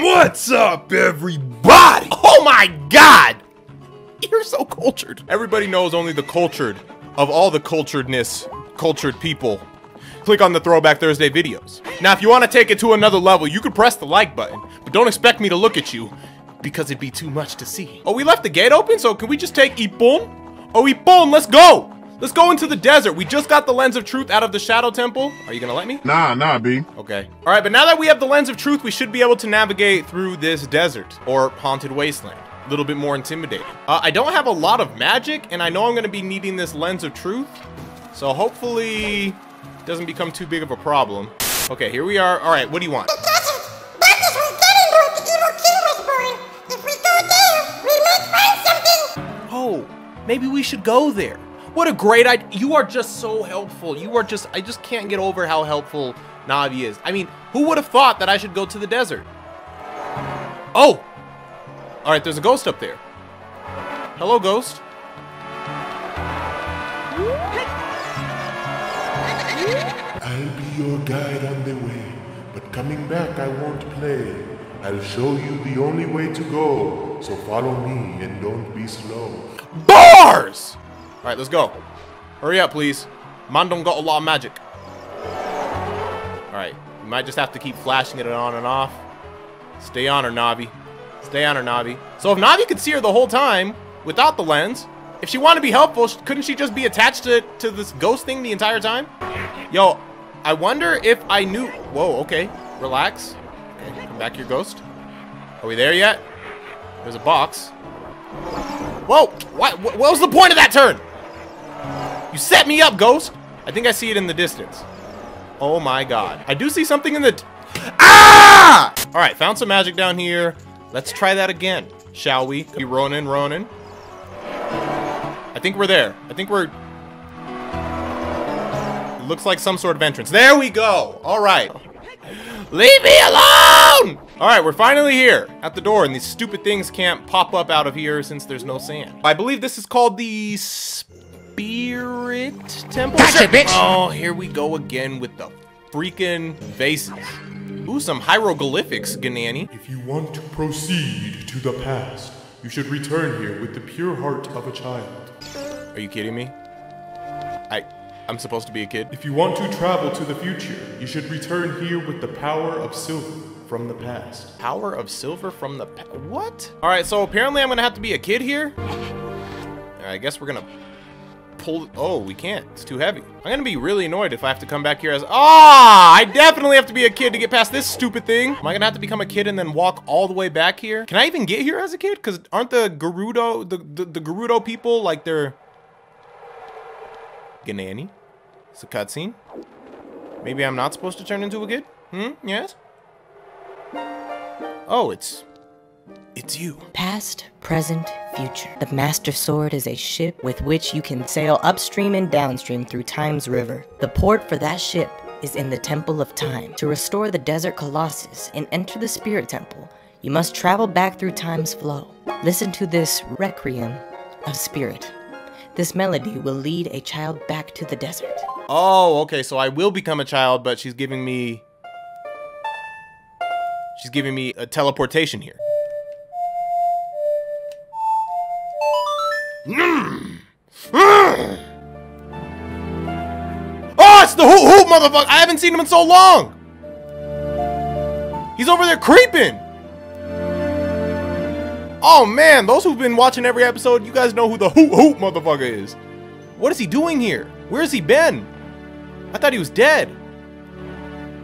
What's up, everybody? Oh my god! You're so cultured. Everybody knows only the cultured of all the culturedness, cultured people. Click on the Throwback Thursday videos. Now, if you want to take it to another level, you could press the like button, but don't expect me to look at you because it'd be too much to see. Oh, we left the gate open, so can we just take Ipon? Oh, Ipon, let's go! Let's go into the desert. We just got the Lens of Truth out of the Shadow Temple. Are you gonna let me? Nah, B. Okay. All right, but now that we have the Lens of Truth, we should be able to navigate through this desert or Haunted Wasteland. A little bit more intimidating. I don't have a lot of magic, and I know I'm gonna be needing this Lens of Truth, so hopefully it doesn't become too big of a problem. Okay, here we are. All right, what do you want? The desert. That is where Ganondorf, the evil king, was born. If we go there, we might find something. Oh, maybe we should go there. What a great idea. You are just so helpful. You are just, I just can't get over how helpful Navi is. I mean, who would have thought that I should go to the desert? Oh, all right, there's a ghost up there. Hello, ghost. I'll be your guide on the way, but coming back I won't play. I'll show you the only way to go, so follow me and don't be slow. Bars! All right, let's go. Hurry up, please. Man don't got a lot of magic. All right, you might just have to keep flashing it on and off. Stay on her, Navi. Stay on her, Navi. So if Navi could see her the whole time without the lens, if she wanted to be helpful, couldn't she just be attached to this ghost thing the entire time? Yo, I wonder if I knew. Whoa, okay, relax. Okay, come back, your ghost. Are we there yet? There's a box. Whoa, what was the point of that turn? You set me up, ghost. I think I see it in the distance. Oh my god. I do see something in the... Ah! All right, found some magic down here. Let's try that again, shall we? Be Ronin. I think we're there. I think we're... It looks like some sort of entrance. There we go. All right. Leave me alone! All right, we're finally here at the door, and these stupid things can't pop up out of here since there's no sand. I believe this is called the Spirit Temple. Gotcha, bitch! Oh, here we go again with the freaking vases. Ooh, some hieroglyphics, Ganani. If you want to proceed to the past, you should return here with the pure heart of a child. Are you kidding me? I'm supposed to be a kid. If you want to travel to the future, you should return here with the power of silver from the past. Power of silver from the past? What? All right, so apparently I'm gonna have to be a kid here. I guess we're gonna pull, oh, we can't, it's too heavy. I'm gonna be really annoyed if I have to come back here as, I definitely have to be a kid to get past this stupid thing. Am I gonna have to become a kid and then walk all the way back here? Can I even get here as a kid? Cause aren't the Gerudo, the Gerudo people, like they're, Ganani? It's a cutscene. Maybe I'm not supposed to turn into a kid? Yes? Oh, it's you. Past, present, future. The Master Sword is a ship with which you can sail upstream and downstream through Time's River. The port for that ship is in the Temple of Time. To restore the Desert Colossus and enter the Spirit Temple, you must travel back through Time's flow. Listen to this Requiem of Spirit. This melody will lead a child back to the desert. Oh, okay, so I will become a child, but she's giving me... She's giving me a teleportation here. Oh, it's the Hoot motherfucker! I haven't seen him in so long! He's over there creeping! Oh man, those who've been watching every episode, you guys know who the hoot motherfucker is. What is he doing here? Where's he been? I thought he was dead,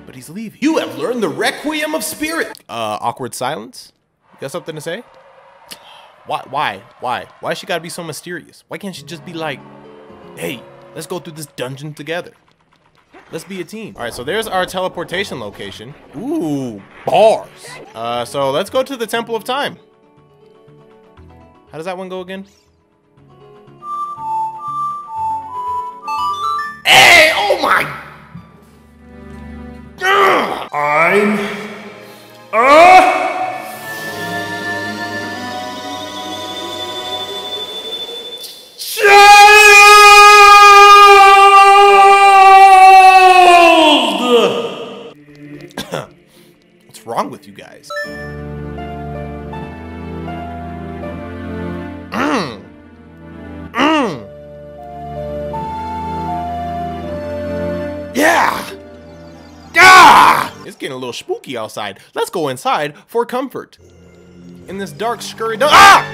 but he's leaving. You have learned the Requiem of Spirit. Awkward silence. You got something to say? Why she gotta be so mysterious? Why can't she just be like, hey, let's go through this dungeon together. Let's be a team. All right, so there's our teleportation location. Ooh, bars. So let's go to the Temple of Time. How does that one go again? Hey! Oh my! I'm a child! What's wrong with with you guys. Yeah! Ah! It's getting a little spooky outside. Let's go inside for comfort. In this dark, scurry dark. Ah!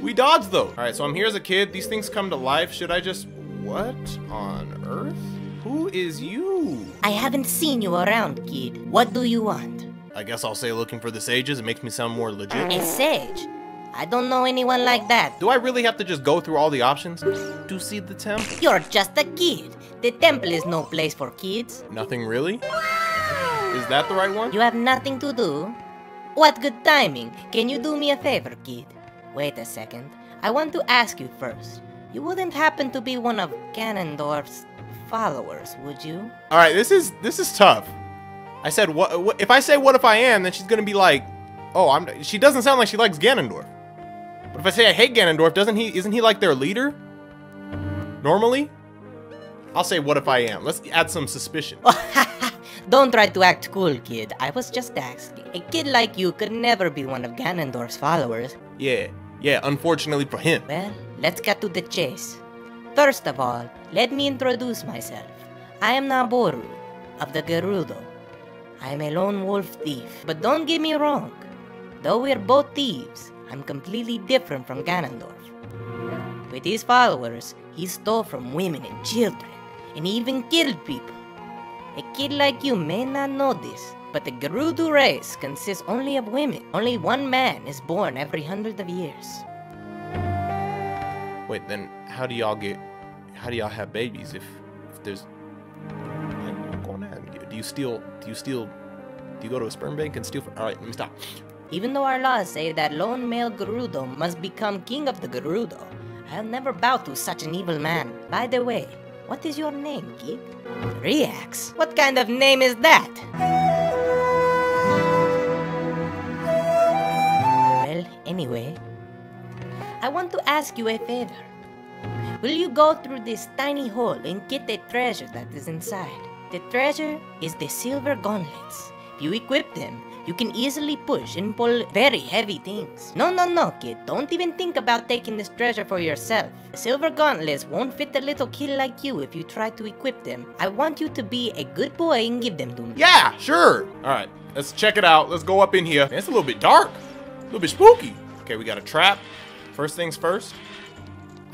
We dodged though. All right, so I'm here as a kid. These things come to life. Should I just, what on earth? Who is you? I haven't seen you around, kid. What do you want? I guess I'll say looking for the sages. It makes me sound more legit. A sage? I don't know anyone like that. Do I really have to just go through all the options to see the temple? You're just a kid. The temple is no place for kids. Nothing really? Is that the right one? You have nothing to do? What good timing. Can you do me a favor, kid? Wait a second. I want to ask you first. You wouldn't happen to be one of Ganondorf's followers, would you? All right, this is tough. I said, what if I say what if I am, then she's going to be like, "Oh, I'm she doesn't sound like she likes Ganondorf." But if I say I hate Ganondorf, isn't he like their leader? Normally? I'll say what if I am. Let's add some suspicion. Don't try to act cool, kid. I was just asking. A kid like you could never be one of Ganondorf's followers. Yeah, unfortunately for him. Well, let's get to the chase. First of all, let me introduce myself. I am Nabooru of the Gerudo. I am a lone wolf thief. But don't get me wrong. Though we're both thieves, I'm completely different from Ganondorf. With his followers, he stole from women and children, and he even killed people. A kid like you may not know this, but the Gerudo race consists only of women. Only one man is born every 100 years. Wait, then how do y'all have babies if there's nothing going on? Do you go to a sperm bank and steal? All right, let me stop. Even though our laws say that lone male Gerudo must become king of the Gerudo, I'll never bow to such an evil man. By the way, what is your name, kid? SeeReax. What kind of name is that? Well, anyway, I want to ask you a favor. Will you go through this tiny hole and get the treasure that is inside? The treasure is the silver gauntlets. If you equip them, you can easily push and pull very heavy things. No, kid. Don't even think about taking this treasure for yourself. The silver gauntlets won't fit a little kid like you if you try to equip them. I want you to be a good boy and give them to me. Yeah, sure. All right, let's check it out. Let's go up in here. Man, it's a little bit dark, a little bit spooky. Okay, we got a trap. First things first.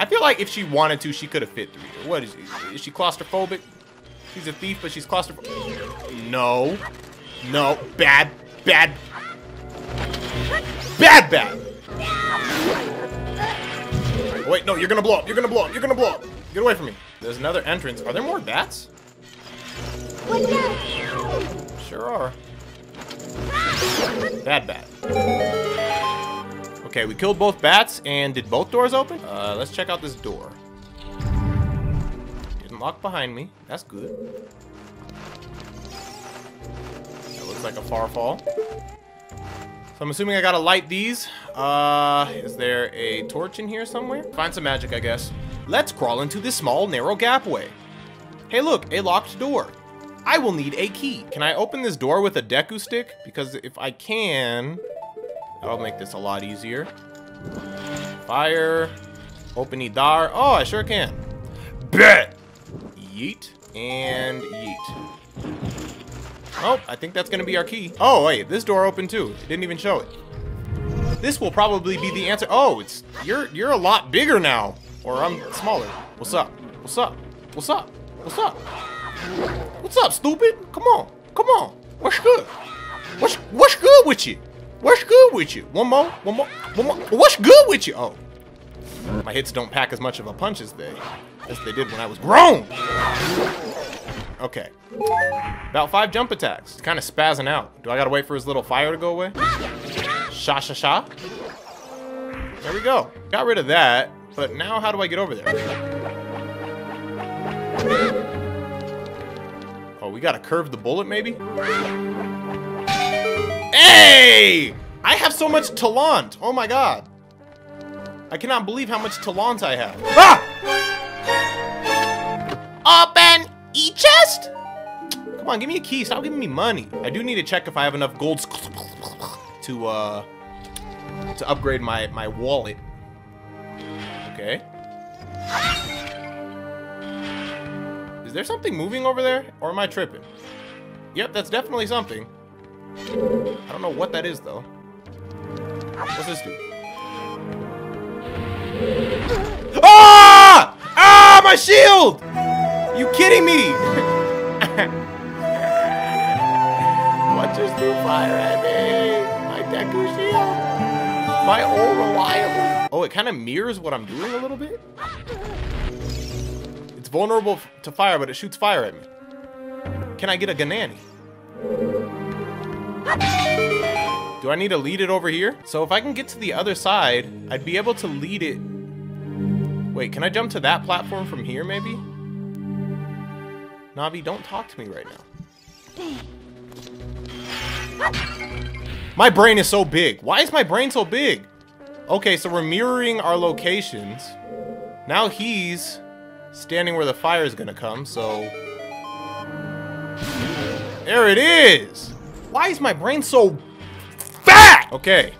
I feel like if she wanted to, she could have fit through here. What is she? Is she claustrophobic? She's a thief, but she's claustrophobic. No, bad. Bad. Wait, no, you're gonna blow up. Get away from me. There's another entrance. Are there more bats? Sure are. Bad bat. Okay, we killed both bats, and did both doors open? Let's check out this door. Didn't lock behind me. That's good. Like a far fall. So I'm assuming I gotta light these. Is there a torch in here somewhere? Find some magic, I guess. Let's crawl into this small, narrow gapway. Hey, look, a locked door. I will need a key. Can I open this door with a Deku stick? Because if I can, that'll make this a lot easier. Fire. Open the door. Oh, I sure can. Bet. Yeet and yeet. Oh, I think that's gonna be our key. Oh, wait, this door opened too. It didn't even show it. This will probably be the answer. Oh, it's you're a lot bigger now, or I'm smaller. What's up? What's up? What's up? What's up? What's up, stupid? Come on. What's good? What's good with you? What's good with you? One more. What's good with you? Oh, my hits don't pack as much of a punch as they did when I was grown. Okay. About 5 jump attacks. He's kind of spazzing out. Do I gotta wait for his little fire to go away? Sha. There we go. Got rid of that, but now how do I get over there? Oh, we gotta curve the bullet maybe? Hey! I have so much talent. Oh my god. I cannot believe how much talent I have. Ah! Open! E-chest? Come on, give me a key. Stop giving me money. I do need to check if I have enough golds to upgrade my wallet. Okay. Is there something moving over there? Or am I tripping? Yep, that's definitely something. I don't know what that is, though. What's this do? Ah! Ah, my shield! You kidding me? What just threw fire at me? My Deku shield. My old reliable. Oh, it kind of mirrors what I'm doing a little bit. It's vulnerable to fire, but it shoots fire at me. Can I get a Ganani? Do I need to lead it over here? So if I can get to the other side, I'd be able to lead it. Wait, can I jump to that platform from here, maybe? Navi, don't talk to me right now. My brain is so big. Why is my brain so big? Okay, so we're mirroring our locations. Now he's standing where the fire is gonna come, so... There it is! Why is my brain so... fat! Okay.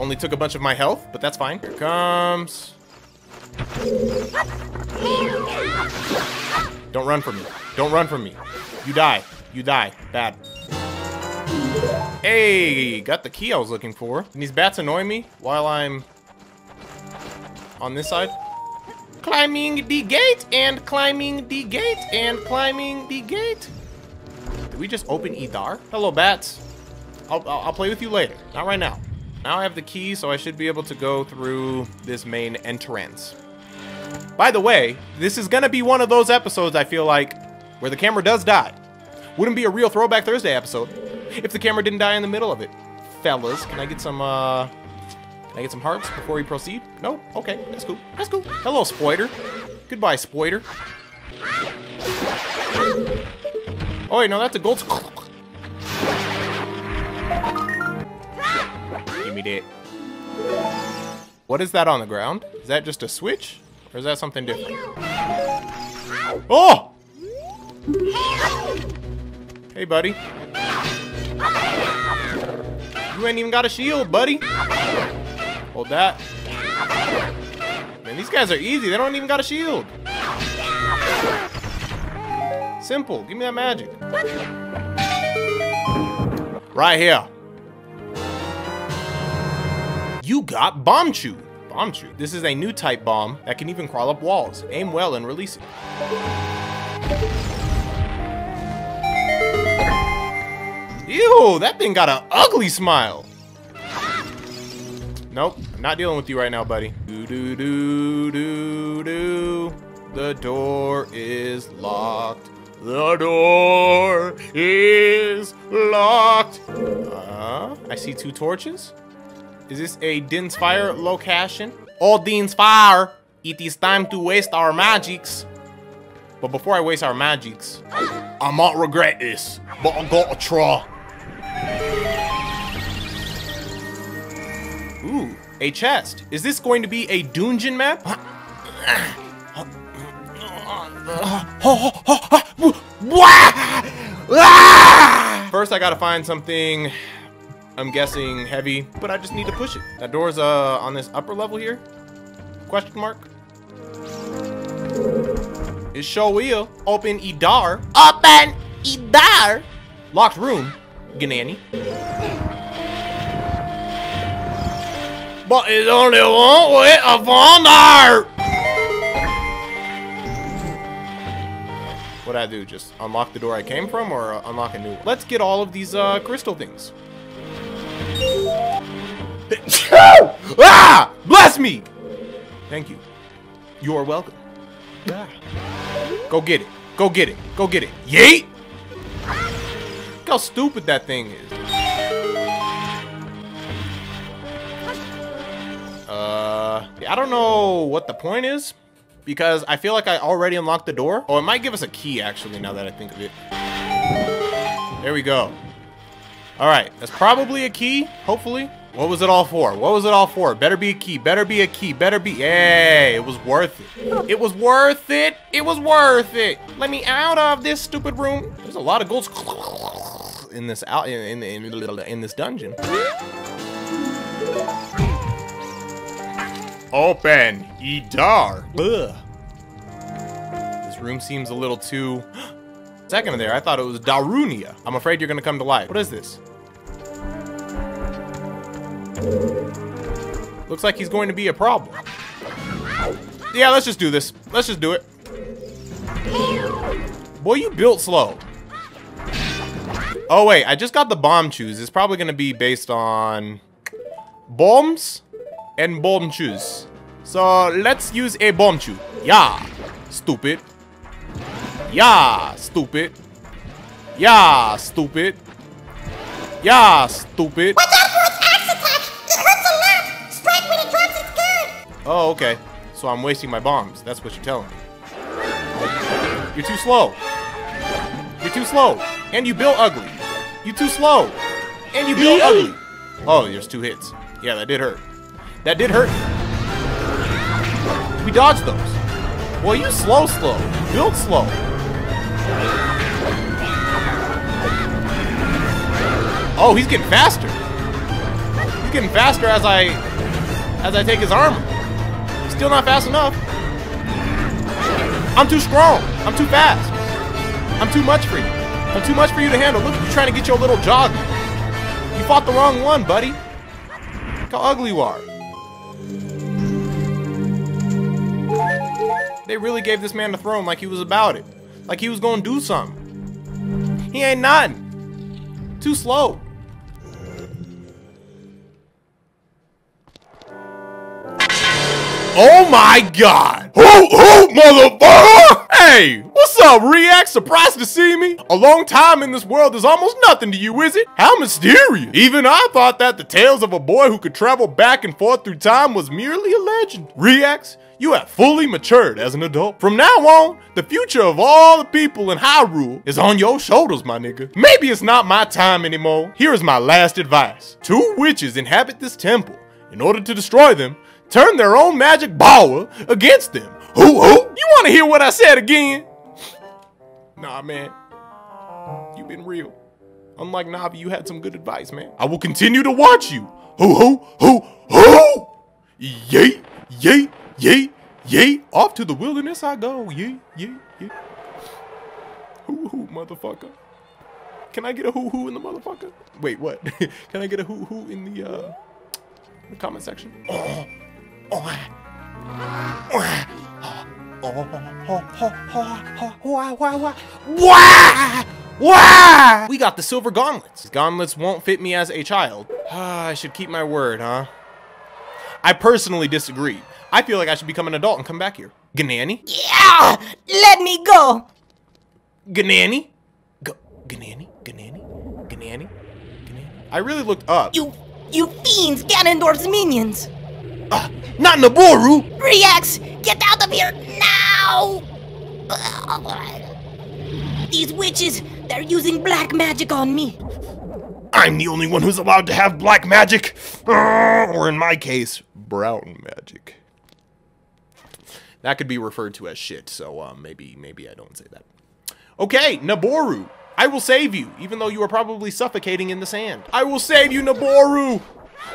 Only took a bunch of my health, but that's fine. Here it comes. Don't run from me. Don't run from me. You die. You die. Bad. Hey, got the key I was looking for. And these bats annoy me while I'm on this side. Climbing the gate and climbing the gate and climbing the gate. Did we just open Idar? Hello, bats. I'll play with you later. Not right now. Now I have the key, so I should be able to go through this main entrance. By the way, this is gonna be one of those episodes, I feel like, where the camera does die. Wouldn't be a real Throwback Thursday episode if the camera didn't die in the middle of it. Fellas, can I get some, hearts before we proceed? No? Okay, that's cool. That's cool. Hello, Spoiter. Goodbye, Spoiter. Oh, wait, no, that's a gold... It. What is that on the ground? Is that just a switch? Or is that something different? Oh! Hey, buddy. You ain't even got a shield, buddy. Hold that. Man, these guys are easy. They don't even got a shield. Simple. Give me that magic. Right here. You got Bombchu. Bombchu. This is a new type bomb that can even crawl up walls. Aim well and release it. Ew, that thing got an ugly smile. Nope, I'm not dealing with you right now, buddy. Do do do do do. The door is locked. The door is locked. I see two torches. Is this a Din's Fire location? Oh, Din's Fire, it is time to waste our magics. But before I waste our magics, I might regret this, but I gotta try. Ooh, a chest. Is this going to be a dungeon map? First, I gotta find something. I'm guessing heavy, but I just need to push it. That door's on this upper level here? Question mark? It sure will. Open Idar. Open Idar. Locked room, Ganani. But it's only one way of honor. What'd I do? Just unlock the door I came from, or unlock a new one? Let's get all of these crystal things. Ah! Bless me! Thank you. You are welcome. Ah. Go get it. Go get it. Go get it. Yeet! Look how stupid that thing is. I don't know what the point is, because I feel like I already unlocked the door. Oh, it might give us a key, actually, now that I think of it. There we go. All right, that's probably a key, hopefully. What was it all for? What was it all for? Better be a key. Better be a key. Better be... Hey, it was worth it. It was worth it. It was worth it. Let me out of this stupid room. There's a lot of ghouls in this out in this dungeon. Open, Idar. Ugh. This room seems a little too... Second there, I thought it was Darunia. I'm afraid you're gonna come to life. What is this? Looks like he's going to be a problem. Yeah, let's just do this. Let's just do it. Boy, you built slow. Oh wait, I just got the Bombchus. It's probably going to be based on bombs and Bombchus. So let's use a Bombchu. Yeah, stupid. Yeah, stupid. Yeah, stupid. Yeah, stupid. What's up? Oh, okay. So I'm wasting my bombs. That's what you're telling me. You're too slow. You're too slow. And you build ugly. You're too slow. And you build ugly. Oh, there's two hits. Yeah, that did hurt. That did hurt. We dodged those. Boy, you slow, slow. You build slow. Oh, he's getting faster. He's getting faster as I take his armor. Still not fast enough. I'm too strong. I'm too fast. I'm too much for you. I'm too much for you to handle. Look, you're trying to get your little jog. You fought the wrong one, buddy. Look how ugly you are. They really gave this man the throne like he was about it. Like he was gonna do something. He ain't nothing. Too slow. Oh my God! Who, motherfucker? Hey, what's up, SeeReax? Surprised to see me? A long time in this world is almost nothing to you, is it? How mysterious! Even I thought that the tales of a boy who could travel back and forth through time was merely a legend. SeeReax, you have fully matured as an adult. From now on, the future of all the people in Hyrule is on your shoulders, my nigga. Maybe it's not my time anymore. Here is my last advice. Two witches inhabit this temple. In order to destroy them, turn their own magic power against them. Who? You want to hear what I said again? Nah, man. You've been real. Unlike Navi, you had some good advice, man. I will continue to watch you. Who? Yay, yay, yay, yay. Off to the wilderness I go. Yay, yay, yay. Who, motherfucker? Can I get a who in the motherfucker? Wait, what? Can I get a who in the comment section? Oh. We got the silver gauntlets. These gauntlets won't fit me as a child. I should keep my word, huh? I personally disagree. I feel like I should become an adult and come back here. Ganani? Yeah! Let me go! Ganani? Ganani? Ganani? Ganani? Ganani? I really looked up. You fiends, Ganondorf's minions! Not Nabooru! SeeReax, get out of here now! These witches, they're using black magic on me. I'm the only one who's allowed to have black magic. Or in my case, brown magic. That could be referred to as shit, so maybe I don't say that. Okay, Nabooru, I will save you, even though you are probably suffocating in the sand. I will save you, Nabooru!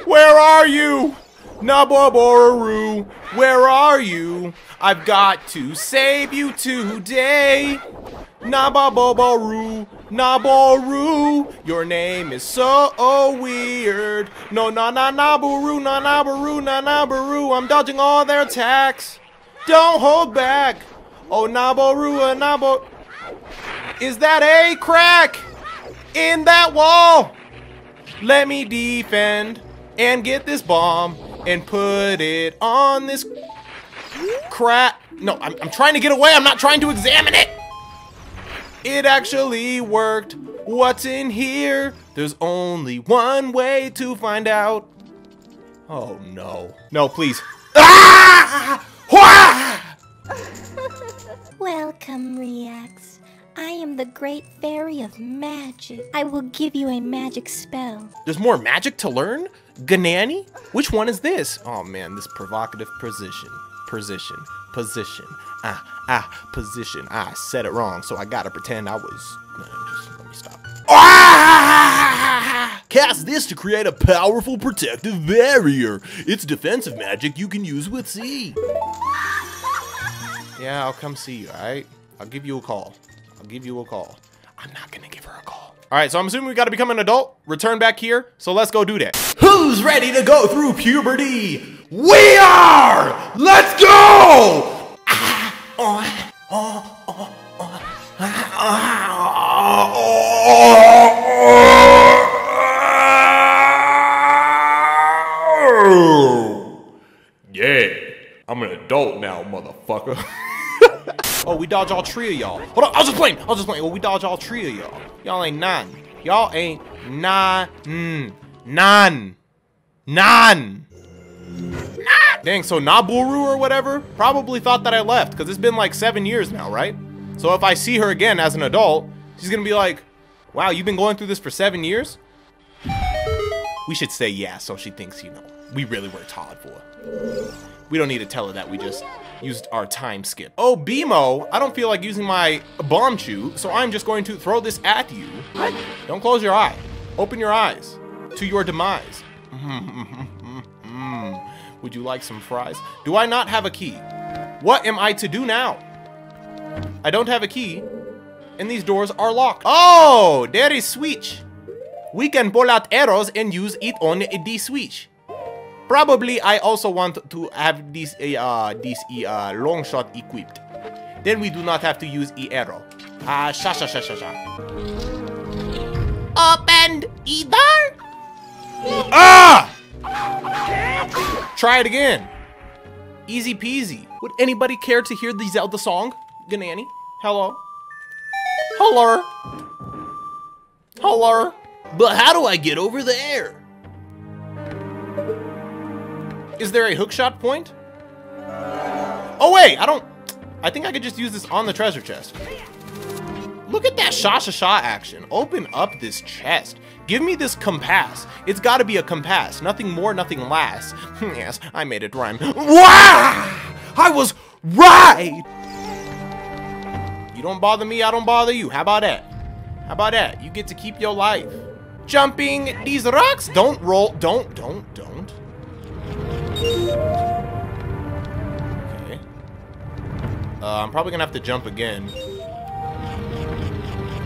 Where are you? Nabooru, where are you? I've got to save you today. Nabooru, Nabooru, your name is so weird. No, Nabooru, Nabooru, Nabooru. I'm dodging all their attacks. Don't hold back. Oh, Nabooru, Nabooru. Is that a crack in that wall? Let me defend and get this bomb. And put it on this crap. No, I'm trying to get away. I'm not trying to examine it. It actually worked. What's in here? There's only one way to find out. Oh, no. No, please. Welcome, SeeReax. I am the great fairy of magic. I will give you a magic spell. There's more magic to learn? Ganani? Which one is this? Oh man, this provocative position. Position. I said it wrong, so I gotta pretend I was. No, just let me stop. Ah! Cast this to create a powerful protective barrier. It's defensive magic you can use with C. Yeah, I'll come see you, alright? I'll give you a call. I'm not gonna give her a call. Alright, so I'm assuming we gotta become an adult, return back here, so let's go do that. Who's ready to go through puberty? We are! Let's go! Yeah, I'm an adult now, motherfucker. Oh, we dodge all three of y'all. Hold on, I was just playing. Well, we dodge all three of y'all. Y'all ain't none. Y'all ain't none. Dang, so Nabooru or whatever probably thought that I left, because it's been like 7 years now, right? So if I see her again as an adult, she's gonna be like, wow, you've been going through this for 7 years? We should say yeah, so she thinks, you know, we really worked hard for her. We don't need to tell her that we just used our time skip. Oh, BMO, I don't feel like using my Bombchu, so I'm just going to throw this at you. What? Don't close your eye. Open your eyes to your demise. Would you like some fries? Do I not have a key? What am I to do now? I don't have a key, and these doors are locked. Oh, there is switch. We can pull out arrows and use it on the switch. Probably I also want to have this long shot equipped. Then we do not have to use E arrow. Opened either? Ah! Try it again. Easy peasy. Would anybody care to hear the Zelda song? Ganani? Hello? Hello? Hello? But how do I get over there? Is there a hookshot point? Oh wait, I think I could just use this on the treasure chest. Look at that sha-sha-sha action. Open up this chest. Give me this compass. It's gotta be a compass. Nothing more, nothing less. Yes, I made it rhyme. Wah! I was right! You don't bother me, I don't bother you. How about that? You get to keep your life. Jumping these rocks. Don't roll, don't. Okay. I'm probably gonna have to jump again.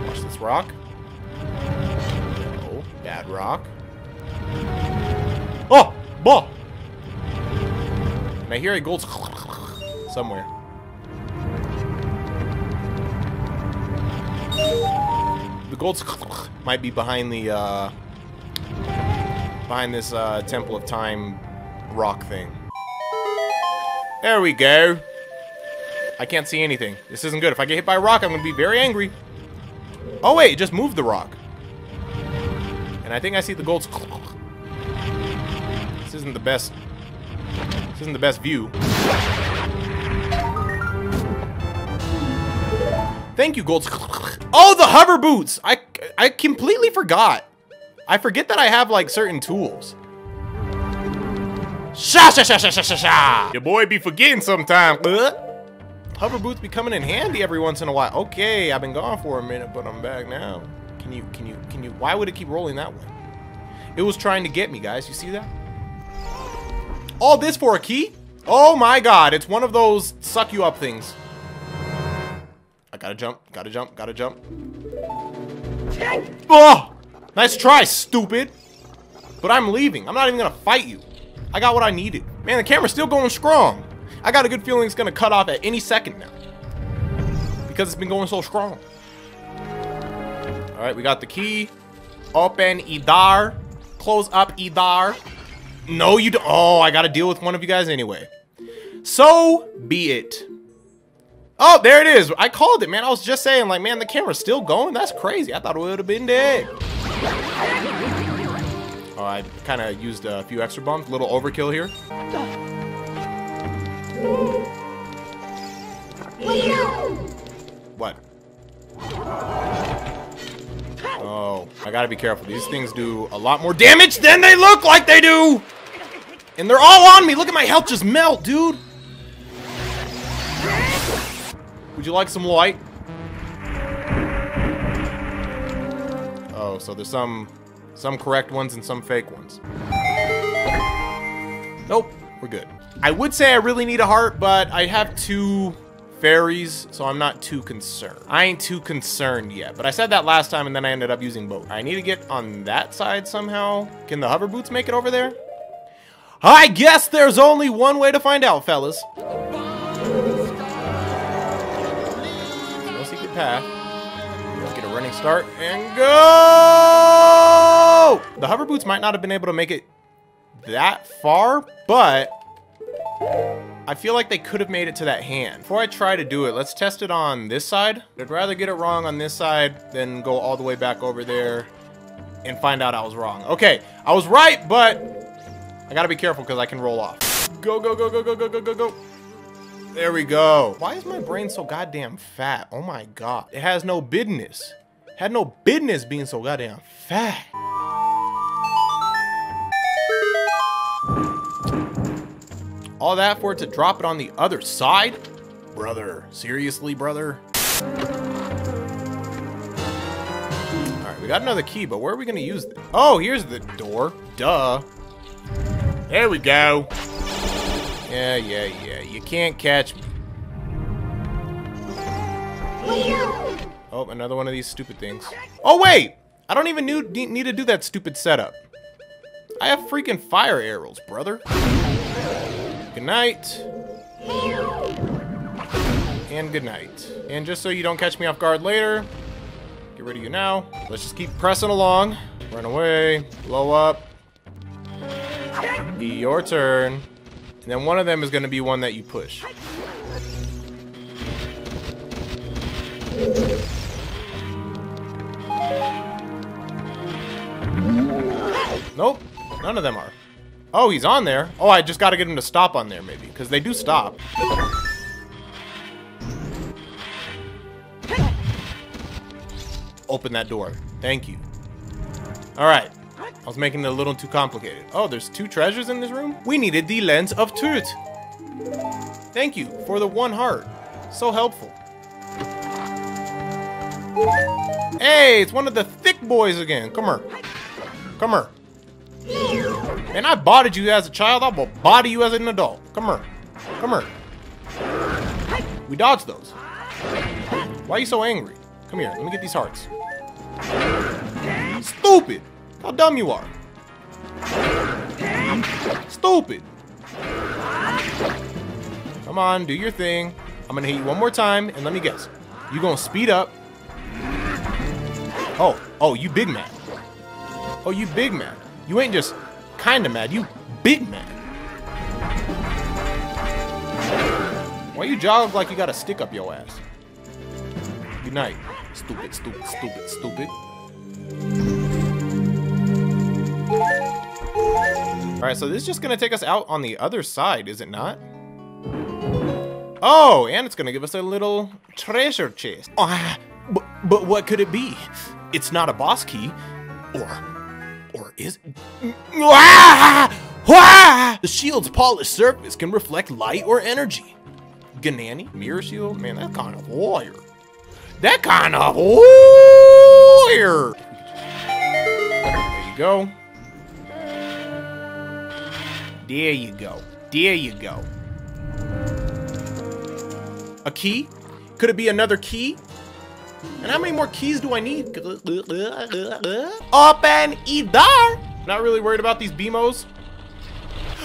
Watch this rock. Oh, bad rock. Oh, ball. And I hear a gold somewhere. The gold might be behind the behind this Temple of Time rock thing. There we go. I can't see anything. This isn't good. If I get hit by a rock, I'm gonna be very angry. Oh wait, it just moved the rock. And I think I see the gold's. This isn't the best. This isn't the best view. Thank you, gold's. Oh, the hover boots! I completely forgot. I forget that I have like certain tools. Sha-sha-sha-sha-sha-sha-sha! Your boy be forgetting sometime. Hover boots be coming in handy every once in a while. Okay, I've been gone for a minute, but I'm back now. Can you, why would it keep rolling that way? It was trying to get me, guys. You see that? All this for a key? Oh my god, it's one of those suck you up things. I gotta jump, gotta jump. Oh! Nice try, stupid. But I'm leaving. I'm not even gonna fight you. I got what I needed. Man, the camera's still going strong. I got a good feeling it's gonna cut off at any second now. Because it's been going so strong. All right, we got the key. Open Idar. Close up Idar. No, you don't. Oh, I gotta deal with one of you guys anyway. So be it. Oh, there it is. I called it, man. I was just saying, like, man, the camera's still going. That's crazy. I thought it would have been dead. Oh, I kind of used a few extra bombs. A little overkill here. What? Oh, I gotta be careful. These things do a lot more damage than they look like they do! And they're all on me! Look at my health just melt, dude! Would you like some light? Oh, so there's some correct ones and some fake ones. Nope, we're good. I would say I really need a heart, but I have two fairies, so I'm not too concerned. I ain't too concerned yet, but I said that last time and then I ended up using both. I need to get on that side somehow. Can the hover boots make it over there? I guess there's only one way to find out, fellas. No secret path. Let's get a running start and go! The hover boots might not have been able to make it that far, but I feel like they could have made it to that hand. Before I try to do it, let's test it on this side. I'd rather get it wrong on this side than go all the way back over there and find out I was wrong. Okay, I was right, but I gotta be careful because I can roll off. Go, go, go, go, go, go, go, go, go. There we go. Why is my brain so goddamn fat? Oh my God. It has no business. Had no business being so goddamn fat. All that for it to drop it on the other side? Brother, seriously, brother? All right, we got another key, but where are we gonna use this? Oh, here's the door, duh. There we go. Yeah, yeah, yeah, you can't catch me. Oh, another one of these stupid things. Oh wait, I don't even need to do that stupid setup. I have freaking fire arrows, brother. Good night. And good night. And just so you don't catch me off guard later, get rid of you now. Let's just keep pressing along. Run away, blow up. Be your turn. And then one of them is gonna be one that you push. Nope, none of them are. Oh, he's on there. Oh, I just gotta get him to stop on there, maybe, because they do stop. Open that door. Thank you. All right. I was making it a little too complicated. Oh, there's two treasures in this room? We needed the Lens of Truth. Thank you for the one heart. So helpful. Hey, it's one of the thick boys again. Come here. Come here. Man, I bodied you as a child. I will body you as an adult. Come here. Come here. We dodged those. Why are you so angry? Come here. Let me get these hearts. Stupid. How dumb you are. Stupid. Come on. Do your thing. I'm going to hit you one more time. And let me guess. You're going to speed up. Oh. Oh, you big man. Oh, you big man. You ain't just kinda mad, you big man. Why you jog like you got a stick up your ass? Good night. Stupid, stupid, stupid, stupid. Alright, so this is just gonna take us out on the other side, is it not? Oh, and it's gonna give us a little treasure chest. But what could it be? It's not a boss key. Or is it? The shield's polished surface can reflect light or energy. Ganani? Mirror shield? Man, that kind of warrior. That kind of warrior! There you go. There you go. There you go. A key? Could it be another key? And how many more keys do I need? Open either. Not really worried about these BMOs.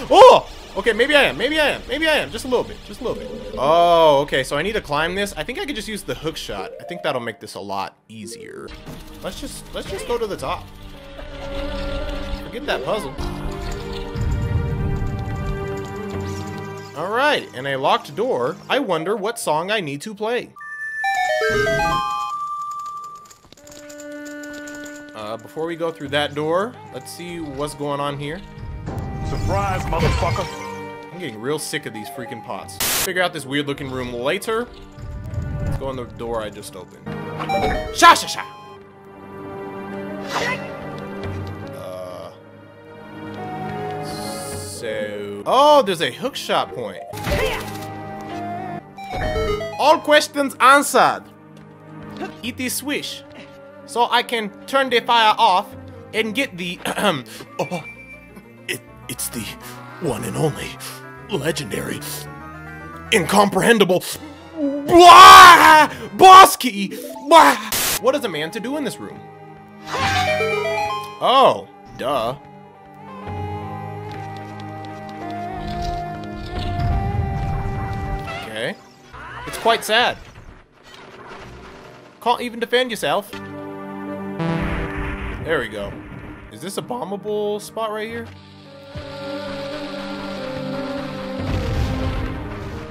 Oh, okay, maybe I am, maybe I am, maybe I am. Just a little bit, just a little bit. Oh, okay, so I need to climb this. I think I could just use the hook shot. I think that'll make this a lot easier. Let's just go to the top. Forget that puzzle. All right, and a locked door. I wonder what song I need to play. Before we go through that door, let's see what's going on here. Surprise, motherfucker! I'm getting real sick of these freaking pots. Figure out this weird-looking room later. Let's go in the door I just opened. Sha sha sha! so... Oh, there's a hookshot point. All questions answered. Eat the swish. So I can turn the fire off and get the... oh, it's the one and only legendary incomprehensible boss key. What is a man to do in this room? Oh, duh. Okay. It's quite sad. Can't even defend yourself. There we go. Is this a bombable spot right here?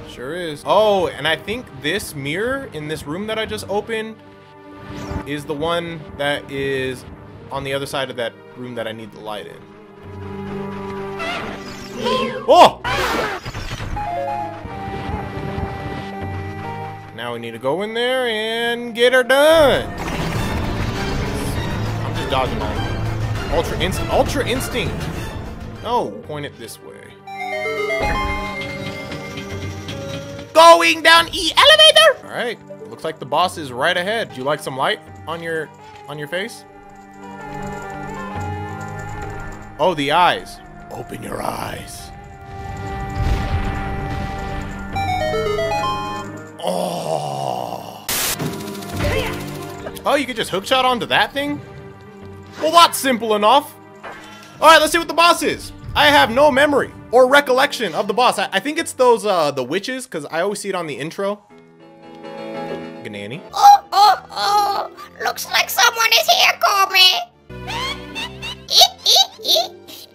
Sure is. Oh, and I think this mirror in this room that I just opened is the one that is on the other side of that room that I need the light in. Oh! Now we need to go in there and get her done. I'm just dodging all of them. Ultra instinct. Ultra instinct. No, point it this way. Going down E elevator. All right. Looks like the boss is right ahead. Do you like some light on your face? Oh, the eyes. Open your eyes. Oh. Oh, you could just hookshot onto that thing? Well, that's simple enough. All right, let's see what the boss is. I have no memory or recollection of the boss. I think it's those, the witches, because I always see it on the intro. Ganani. Oh, oh, oh. Looks like someone is here, Koume.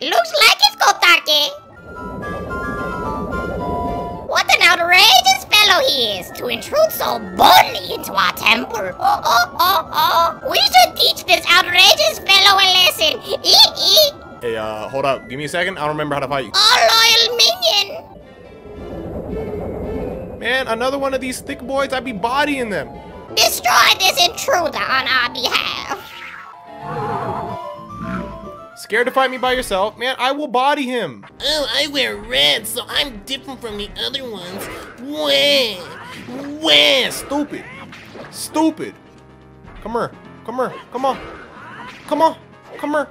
Looks like it's Kotake. What an outrageous fellow he is to intrude so boldly into our temple. Oh, oh, oh, oh. We should teach this outrageous fellow a lesson. Hey, hold up. Give me a second. I don't remember how to fight you. Oh, loyal minion. Man, another one of these thick boys. I'd be bodying them. Destroy this intruder on our behalf. Scared to fight me by yourself? Man, I will body him. Oh, I wear red, so I'm different from the other ones. Wah! Wah! Stupid. Stupid. Come here. Come here. Come on. Come on. Come here.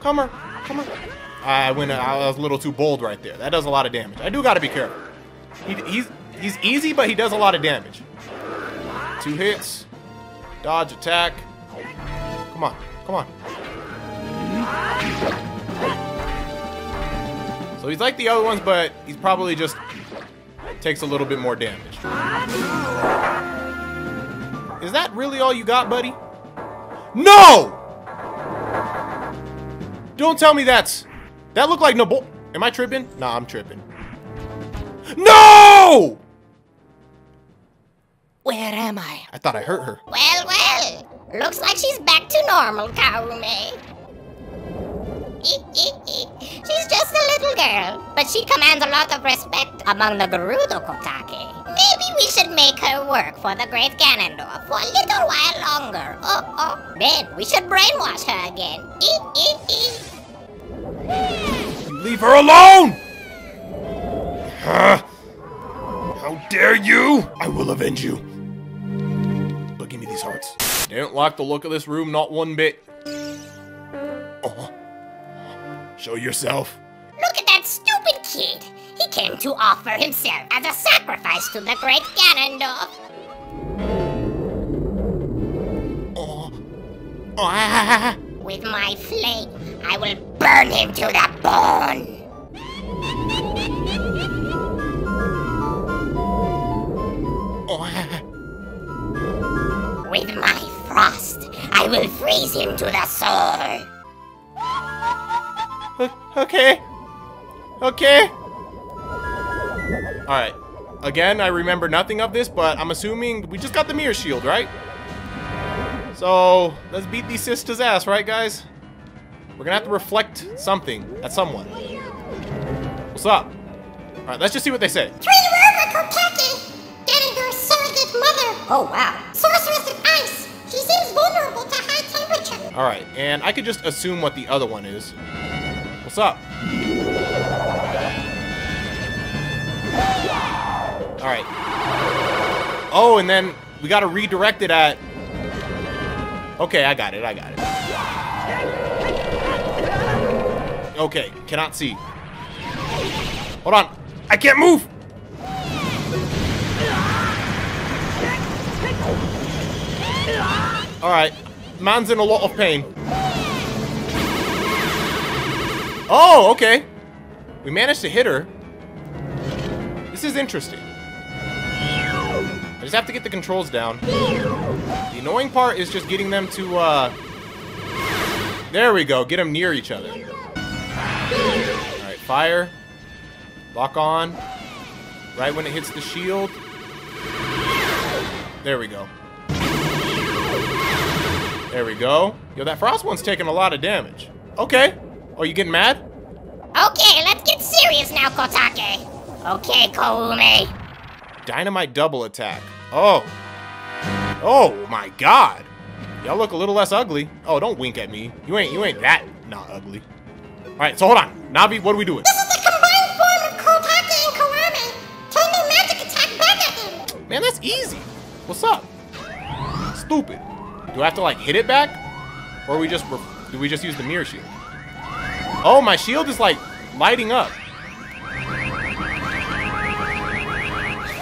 Come here. Come here. I was a little too bold right there. That does a lot of damage. I do gotta be careful. He's easy, but he does a lot of damage. 2 hits. Dodge, attack. Come on. Come on. So he's like the other ones, but he's probably just takes a little bit more damage. Is that really all you got, buddy? No! Don't tell me that looked like Nabooru. Am I tripping? Nah, I'm tripping. No! Where am I? I thought I hurt her. Well, well. Looks like she's back to normal, Koume. She's just a little girl, but she commands a lot of respect among the Gerudo Kotake. Maybe we should make her work for the great Ganondorf for a little while longer. Oh, oh. Then we should brainwash her again. Leave her alone! Huh? How dare you? I will avenge you. But give me these hearts. Don't like the look of this room, not one bit. Oh. Show yourself. Look at that stupid kid. He came to offer himself as a sacrifice to the great Ganondorf. Oh. Ah. With my flame, I will burn him to the bone. Oh. With my frost, I will freeze him to the soul. Okay. Okay. Alright. Again, I remember nothing of this, but I'm assuming we just got the mirror shield, right? So, let's beat these sisters' ass, right, guys? We're gonna have to reflect something at someone. What's up? Alright, let's just see what they say. Tree River Kotake! Ganondorf's surrogate mother! Oh, wow. Sorceress of ice! She's invulnerable to high temperature! Alright, and I could just assume what the other one is. What's up? Alright. Oh, and then we gotta redirect it at... Okay, I got it, I got it. Okay, cannot see. Hold on. I can't move! Alright. Man's in a lot of pain. Oh, okay. We managed to hit her. This is interesting. I just have to get the controls down. The annoying part is just getting them to, There we go. Get them near each other. Alright, fire. Lock on. Right when it hits the shield. There we go. There we go. Yo, that frost one's taking a lot of damage. Okay. Oh, you getting mad? Okay, let's get serious now, Kotake. Okay, Koume. Dynamite double attack. Oh. Oh my God. Y'all look a little less ugly. Oh, don't wink at me. You ain't that not ugly. All right, so hold on, Navi. What are we doing? This is the combined form of Kotake and Koume. Turn their magic attack back at him. Man, that's easy. What's up? Stupid. Do I have to like hit it back, or do we just use the mirror shield? Oh, my shield is like lighting up.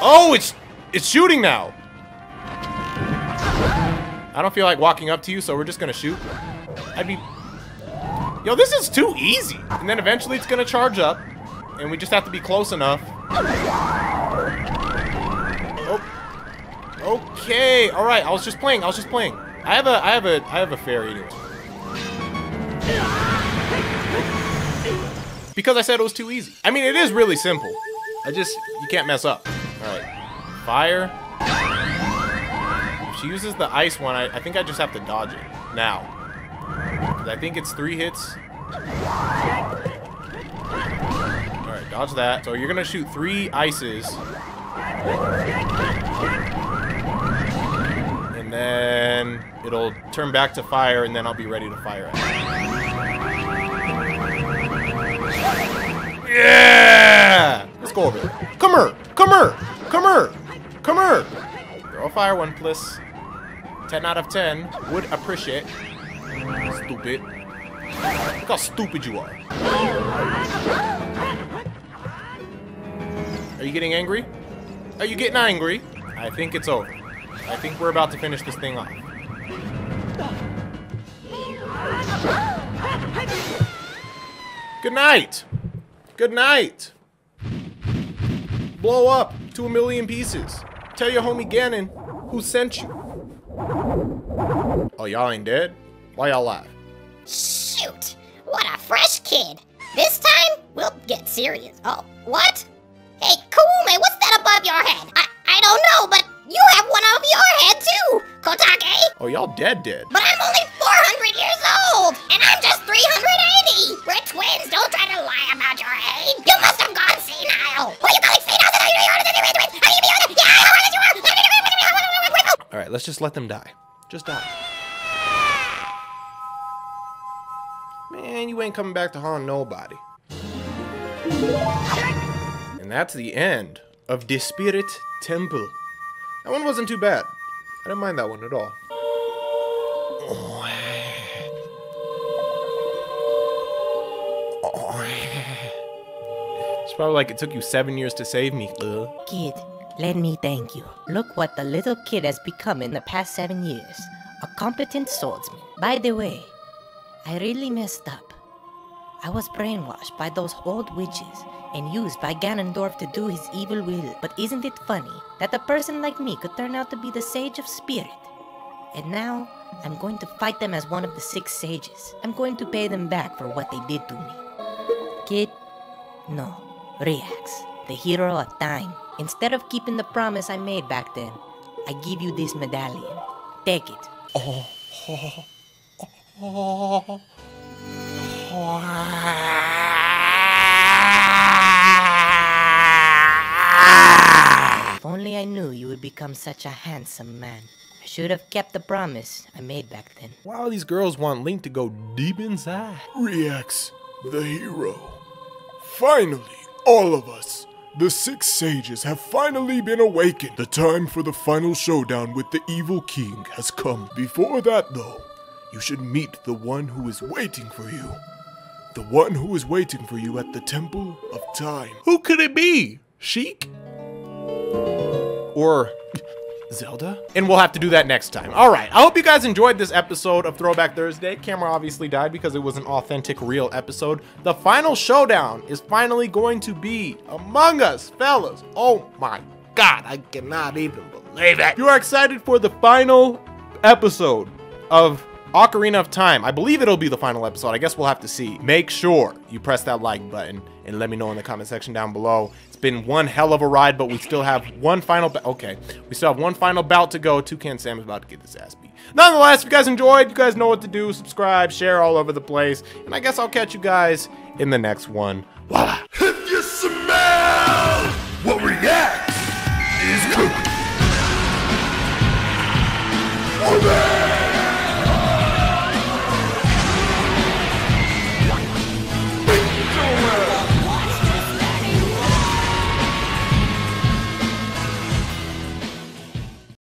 Oh, it's shooting now. I don't feel like walking up to you, so we're just gonna shoot. Yo, this is too easy. And then eventually it's gonna charge up, and we just have to be close enough. Oh, okay. All right. I was just playing. I have a fairy anyway. Because I said it was too easy. I mean, it is really simple. You can't mess up. All right, fire. If she uses the ice one, I think I just have to dodge it now. I think it's 3 hits. All right, dodge that. So you're gonna shoot 3 ices. And then it'll turn back to fire, and then I'll be ready to fire at it. Yeah! Let's go over there. Come here! Girl, fire one, please. 10 out of 10. Would appreciate. Stupid. Look how stupid you are. Are you getting angry? Are you getting angry? I think it's over. I think we're about to finish this thing off. Good night. Good night. Blow up to 1,000,000 pieces. Tell your homie Ganon who sent you. Oh, y'all ain't dead? Why y'all alive? Shoot. What a fresh kid. This time, we'll get serious. Oh, what? Hey, Koume, what's that above your head? I don't know, but... You have one off your head too, Kotake! Oh, y'all dead. But I'm only 400 years old, and I'm just 380! We're twins, don't try to lie about your age! You must have gone senile! Alright, let's just let them die. Just die. Man, you ain't coming back to haunt nobody. And that's the end of the Spirit Temple. That one wasn't too bad. I didn't mind that one at all. It's probably like it took you 7 years to save me. Kid, let me thank you. Look what the little kid has become in the past 7 years. A competent swordsman. By the way, I really messed up. I was brainwashed by those old witches and used by Ganondorf to do his evil will. But isn't it funny that a person like me could turn out to be the Sage of Spirit? And now, I'm going to fight them as one of the 6 sages. I'm going to pay them back for what they did to me. Kid, no, SeeReax, the hero of time. Instead of keeping the promise I made back then, I give you this medallion. Take it. If only I knew you would become such a handsome man. I should have kept the promise I made back then. Wow, these girls want Link to go deep inside. SeeReax, the hero. Finally, all of us The six sages have finally been awakened. The time for the final showdown with the evil king has come. Before that, though, you should meet the one who is waiting for you. The one who is waiting for you at the Temple of Time. Who could it be? Sheik? Or Zelda? And we'll have to do that next time. All right, I hope you guys enjoyed this episode of Throwback Thursday. Camera obviously died because it was an authentic, real episode. The final showdown is finally going to be Among Us, fellas. Oh my God, I cannot even believe it. If you are excited for the final episode of Ocarina of Time, I believe it'll be the final episode. I guess we'll have to see. Make sure you press that like button and let me know in the comment section down below. It's been one hell of a ride, but we still have one final bout to go. Toucan Sam is about to get his ass beat. Nonetheless, if you guys enjoyed, you guys know what to do. Subscribe, share all over the place, and I guess I'll catch you guys in the next one. Voila. If you smell what REACT is cooking.